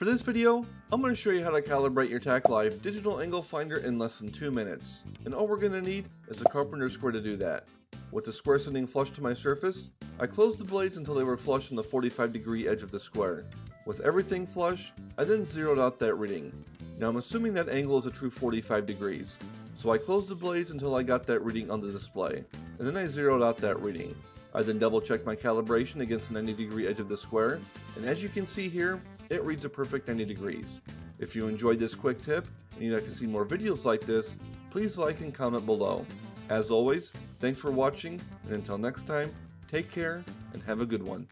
For this video, I'm going to show you how to calibrate your TacLife Digital Angle Finder in less than 2 minutes, and all we're going to need is a carpenter's square to do that. With the square sitting flush to my surface, I closed the blades until they were flush on the 45-degree edge of the square. With everything flush, I then zeroed out that reading. Now I'm assuming that angle is a true 45 degrees, so I closed the blades until I got that reading on the display, and then I zeroed out that reading. I then double-checked my calibration against the 90-degree edge of the square, and as you can see here, it reads a perfect 90 degrees. If you enjoyed this quick tip and you'd like to see more videos like this, please like and comment below. As always, thanks for watching, and until next time, take care and have a good one.